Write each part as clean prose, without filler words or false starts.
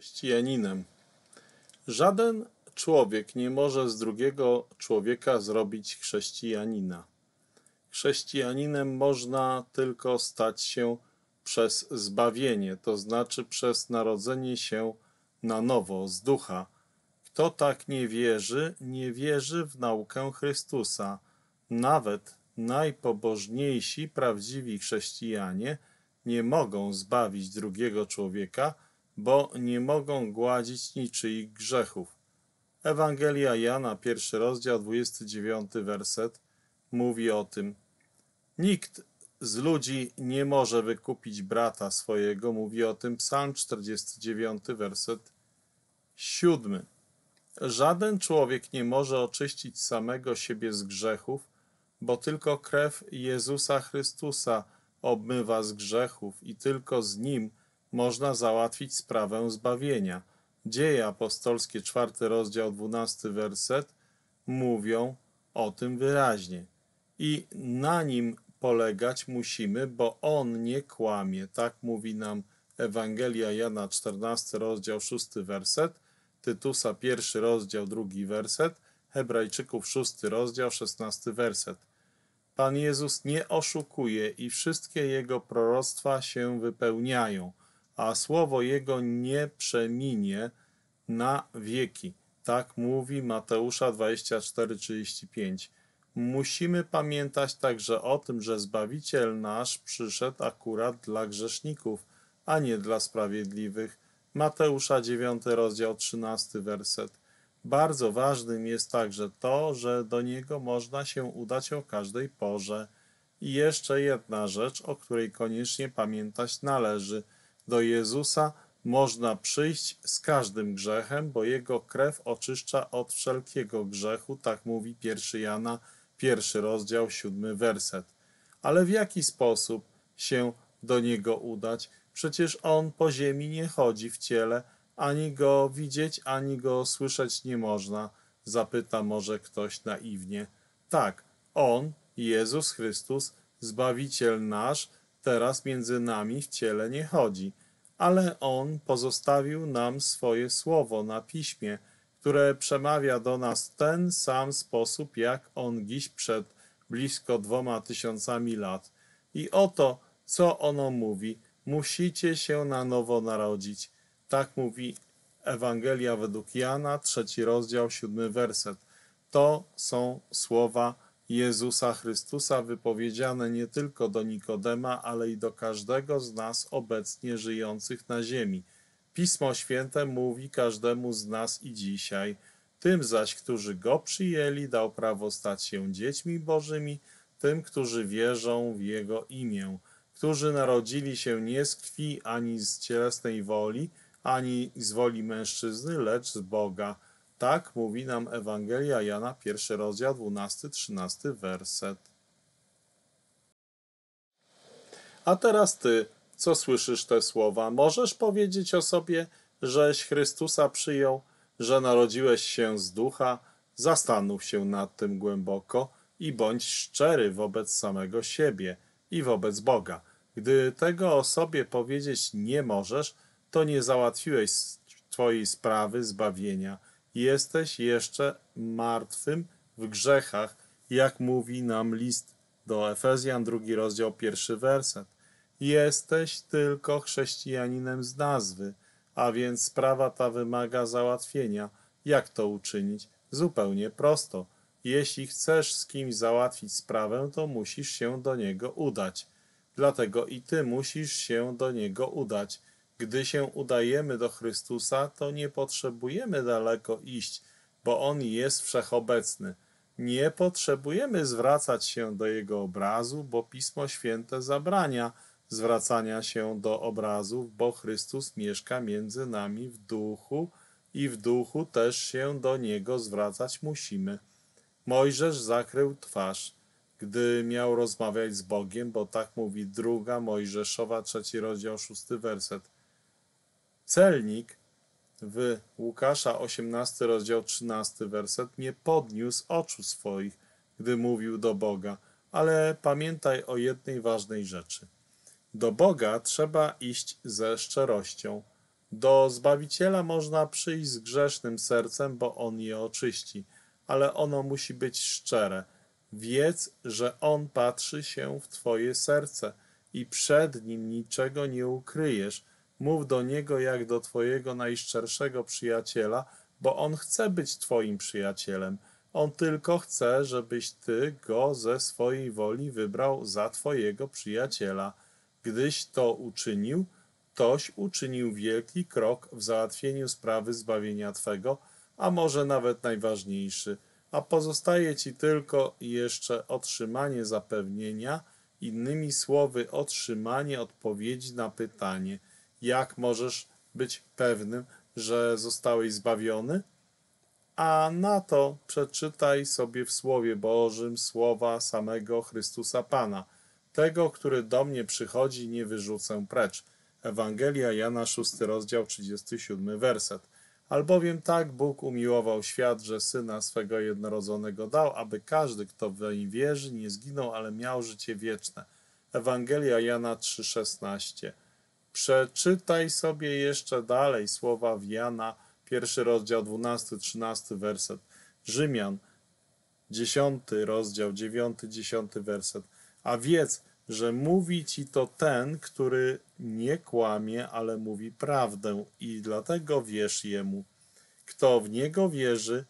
Chrześcijaninem. Żaden człowiek nie może z drugiego człowieka zrobić chrześcijanina. Chrześcijaninem można tylko stać się przez zbawienie, to znaczy przez narodzenie się na nowo, z ducha. Kto tak nie wierzy, nie wierzy w naukę Chrystusa. Nawet najpobożniejsi, prawdziwi chrześcijanie nie mogą zbawić drugiego człowieka, bo nie mogą gładzić niczyich grzechów. Ewangelia Jana, 1 rozdział, 29 werset, mówi o tym. Nikt z ludzi nie może wykupić brata swojego, mówi o tym Psalm 49, werset 7. Żaden człowiek nie może oczyścić samego siebie z grzechów, bo tylko krew Jezusa Chrystusa obmywa z grzechów i tylko z Nim można załatwić sprawę zbawienia. Dzieje apostolskie, 4 rozdział, 12 werset, mówią o tym wyraźnie. I na Nim polegać musimy, bo On nie kłamie. Tak mówi nam Ewangelia Jana, 14 rozdział, 6 werset, Tytusa, 1 rozdział, 2 werset, Hebrajczyków, 6 rozdział, 16 werset. Pan Jezus nie oszukuje i wszystkie Jego proroctwa się wypełniają, a słowo Jego nie przeminie na wieki. Tak mówi Mateusza 24:35. Musimy pamiętać także o tym, że Zbawiciel nasz przyszedł akurat dla grzeszników, a nie dla sprawiedliwych. Mateusza 9 rozdział, 13 werset. Bardzo ważnym jest także to, że do Niego można się udać o każdej porze. I jeszcze jedna rzecz, o której koniecznie pamiętać należy. Do Jezusa można przyjść z każdym grzechem, bo Jego krew oczyszcza od wszelkiego grzechu, tak mówi 1 Jana, 1 rozdział, 7 werset. Ale w jaki sposób się do Niego udać? Przecież On po ziemi nie chodzi w ciele, ani Go widzieć, ani Go słyszeć nie można, zapyta może ktoś naiwnie. Tak, On, Jezus Chrystus, Zbawiciel nasz, teraz między nami w ciele nie chodzi, ale On pozostawił nam swoje słowo na piśmie, które przemawia do nas w ten sam sposób, jak On dziś przed blisko 2000 lat. I oto, co ono mówi, musicie się na nowo narodzić. Tak mówi Ewangelia według Jana, 3 rozdział, 7 werset. To są słowa Jezusa Chrystusa wypowiedziane nie tylko do Nikodema, ale i do każdego z nas obecnie żyjących na ziemi. Pismo Święte mówi każdemu z nas i dzisiaj. Tym zaś, którzy Go przyjęli, dał prawo stać się dziećmi Bożymi, tym, którzy wierzą w Jego imię, którzy narodzili się nie z krwi, ani z cielesnej woli, ani z woli mężczyzny, lecz z Boga. Tak mówi nam Ewangelia Jana, 1 rozdział, 12-13 werset. A teraz ty, co słyszysz te słowa, możesz powiedzieć o sobie, żeś Chrystusa przyjął, że narodziłeś się z ducha? Zastanów się nad tym głęboko i bądź szczery wobec samego siebie i wobec Boga. Gdy tego o sobie powiedzieć nie możesz, to nie załatwiłeś twojej sprawy zbawienia. Jesteś jeszcze martwym w grzechach, jak mówi nam list do Efezjan, 2 rozdział, 1 werset. Jesteś tylko chrześcijaninem z nazwy, a więc sprawa ta wymaga załatwienia. Jak to uczynić? Zupełnie prosto. Jeśli chcesz z kimś załatwić sprawę, to musisz się do niego udać. Dlatego i ty musisz się do niego udać. Gdy się udajemy do Chrystusa, to nie potrzebujemy daleko iść, bo On jest wszechobecny. Nie potrzebujemy zwracać się do Jego obrazu, bo Pismo Święte zabrania zwracania się do obrazów, bo Chrystus mieszka między nami w duchu i w duchu też się do Niego zwracać musimy. Mojżesz zakrył twarz, gdy miał rozmawiać z Bogiem, bo tak mówi 2 Mojżeszowa, 3 rozdział, 6 werset. Celnik w Łukasza, 18 rozdział, 13 werset, nie podniósł oczu swoich, gdy mówił do Boga, ale pamiętaj o jednej ważnej rzeczy. Do Boga trzeba iść ze szczerością. Do Zbawiciela można przyjść z grzesznym sercem, bo On je oczyści, ale ono musi być szczere. Wiedz, że On patrzy się w Twoje serce i przed Nim niczego nie ukryjesz. Mów do Niego jak do Twojego najszczerszego przyjaciela, bo On chce być Twoim przyjacielem. On tylko chce, żebyś Ty Go ze swojej woli wybrał za Twojego przyjaciela. Gdyś to uczynił, toś uczynił wielki krok w załatwieniu sprawy zbawienia Twego, a może nawet najważniejszy, a pozostaje Ci tylko jeszcze otrzymanie zapewnienia, innymi słowy otrzymanie odpowiedzi na pytanie, jak możesz być pewnym, że zostałeś zbawiony? A na to przeczytaj sobie w Słowie Bożym słowa samego Chrystusa Pana. Tego, który do mnie przychodzi, nie wyrzucę precz. Ewangelia Jana 6, rozdział 37, werset. Albowiem tak Bóg umiłował świat, że Syna swego jednorodzonego dał, aby każdy, kto weń wierzy, nie zginął, ale miał życie wieczne. Ewangelia Jana 3,16. Przeczytaj sobie jeszcze dalej słowa w Jana 1 rozdział 12-13 werset, Rzymian 10 rozdział 9-10 werset. A wiedz, że mówi ci to ten, który nie kłamie, ale mówi prawdę i dlatego wierz jemu. Kto w niego wierzy,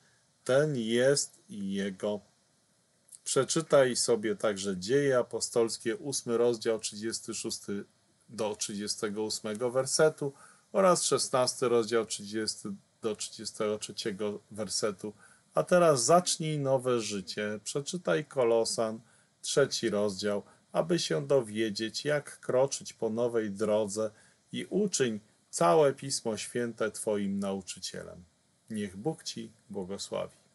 ten jest jego. Przeczytaj sobie także Dzieje Apostolskie 8 rozdział 36 do 38 wersetu oraz 16 rozdział 30 do 33 wersetu. A teraz zacznij nowe życie. Przeczytaj Kolosan 3 rozdział, aby się dowiedzieć, jak kroczyć po nowej drodze i uczyń całe Pismo Święte Twoim nauczycielem. Niech Bóg Ci błogosławi.